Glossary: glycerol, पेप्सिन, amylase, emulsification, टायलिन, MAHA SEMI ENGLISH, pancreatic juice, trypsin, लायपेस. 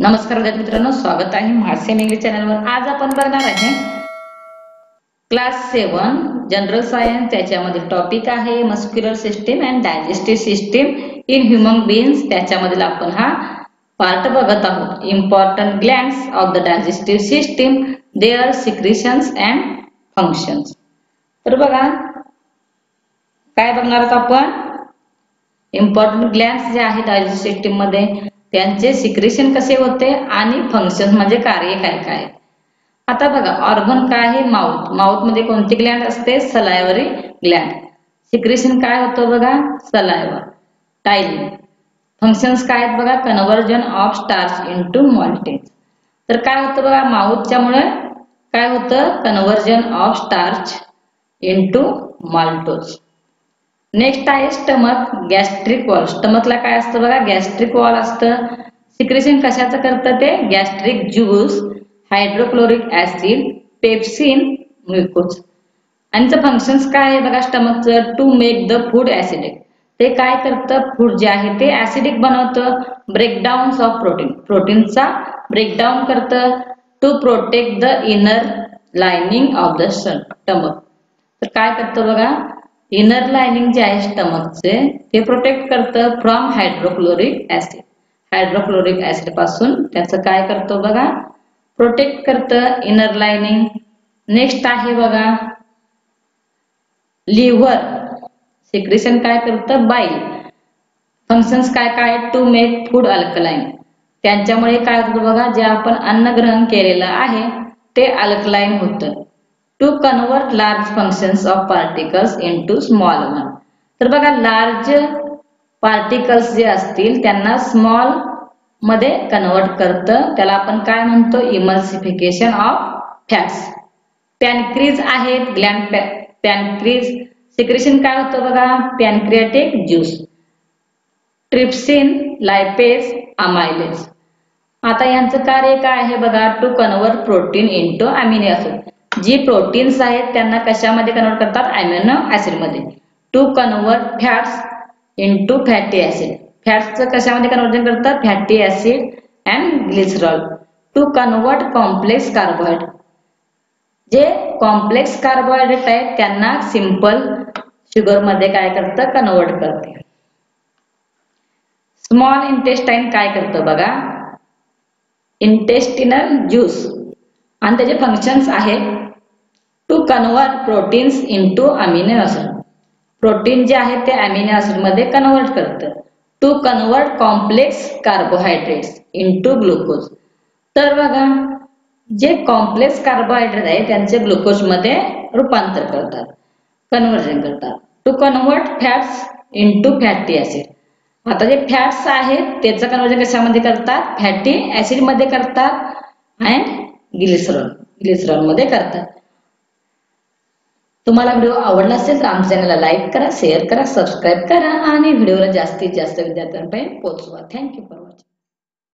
नमस्कार विद्यार्थी मित्रांनो, स्वागत आहे महासेम इंग्लिश चॅनलवर। आज आपण बघणार आहे क्लास 7 जनरल सायन्स, त्याच्यामध्ये टॉपिक आहे muscular system and digestive system in human beings. त्याच्यामध्ये आपण हा पार्ट बघत आहोत। Important glands of the digestive system, their secretions and functions. तर बघा काय बघणार आहोत आपण, इम्पॉर्टंट ग्लँड्स जे आहे डायजेस्टिव्ह सिस्टीम मध्ये त्यांचे सिक्रेशन कसे होते आणि फंक्शन म्हणजे कार्य काय काय। आता बघा ऑर्गन काय आहे, माउथ। माउथ मध्ये कोणती ग्लँड असते, सलायवरी ग्लँड। सिक्रेशन काय होतं बघा, सलायवा। टायलिन। फंक्शन्स काय आहेत बघा, conversion of starch into maltose. तर काय होतं बघा माउथच्या मुळे काय होतं, conversion of starch into maltose. Next आहे स्टमक, गॅस्ट्रिक वॉल। स्टमकला काय असतं बघा, गॅस्ट्रिक वॉल असतं। सिक्रेशन कशाचं करतं ते, gastric juice, hydrochloric acid, पेप्सिन, mucus. यांचे फंक्शन्स काय आहे बघा स्टमकचं, to make the food acidic. ते काय करतं, फूड जे आहे ते ऍसिडिक बनवतं। ब्रेकडाउन्स ऑफ प्रोटीन, प्रोटीनचा ब्रेकडाउन करतं। To protect the inner lining of the stomach. तर काय करतं बघा, इनर लाइनिंग जे आहे स्टमकचे ते प्रोटेक्ट करतं from hydrochloric acid. Hydrochloric acid पासून त्याचं काय करतो बघा, प्रोटेक्ट करतं इनर लाइनिंग। नेक्स्ट आहे बघा लिव्हर। सिक्रेशन काय करतं, बाईल। फंक्शन्स काय काय, टू मेक फूड अल्कलाइन। त्यांच्यामुळे काय होतं बघा, जे आपण अन्न ग्रहण केलेलं आहे ते अल्कलाइन होतं। To convert large functions of particles into small one. तर बघा लार्ज पार्टिकल्स जे असतील त्यांना स्मॉल मध्ये कन्वर्ट करतं। त्याला आपण काय म्हणतो, इमल्सिफिकेशन ऑफ फॅट्स। पॅनक्रीज आहेत ग्लँड, पॅनक्रीज। सिक्रेशन काय होतं बघा, pancreatic juice, trypsin, लायपेस, amylase. आता यांचं कार्य काय आहे बघा, to convert protein into amino acid. जी प्रोटीन्स आहेत त्यांना कशामध्ये कन्वर्ट करतात, अमिनो ऍसिड मध्ये। To convert fats into fatty acid. फॅट्सचं कशामध्ये कन्वर्जन करतात, fatty acid and glycerol. To convert complex carbohydrate. जे कॉम्प्लेक्स कार्बोहायड्रेट आहेत त्यांना सिंपल शुगर मध्ये काय करतं, कन्वर्ट करते। स्मॉल इंटेस्टाइन काय करतं बघा, इंटेस्टिनल ज्यूस। आणि त्याचे फंक्शन्स आहे to convert proteins into amino acid. Protein जे आहे ते अमिनो ऍसिड मध्ये कन्वर्ट करतं। To convert complex carbohydrates into glucose. तर बघा जे कॉम्प्लेक्स कार्बोहायड्रेट आहे त्यांचे ग्लुकोज मध्ये रूपांतर करतात, कन्वर्जन करतात। To convert fats into fatty acid. आता जे फॅट्स आहेत त्याचं कन्वर्जन कशामध्ये करतात, फॅटी ऍसिड मध्ये करतात अँड ग्लिसरॉल, ग्लिसरॉल मध्ये करतात। तुम्हाला व्हिडिओ आवडला असेल तर आमच्या चॅनलला लाईक करा, शेअर करा, सबस्क्राईब करा आणि व्हिडिओला जास्तीत जास्त विद्यार्थ्यांपर्यंत पोहोचवा। Thank you for watching.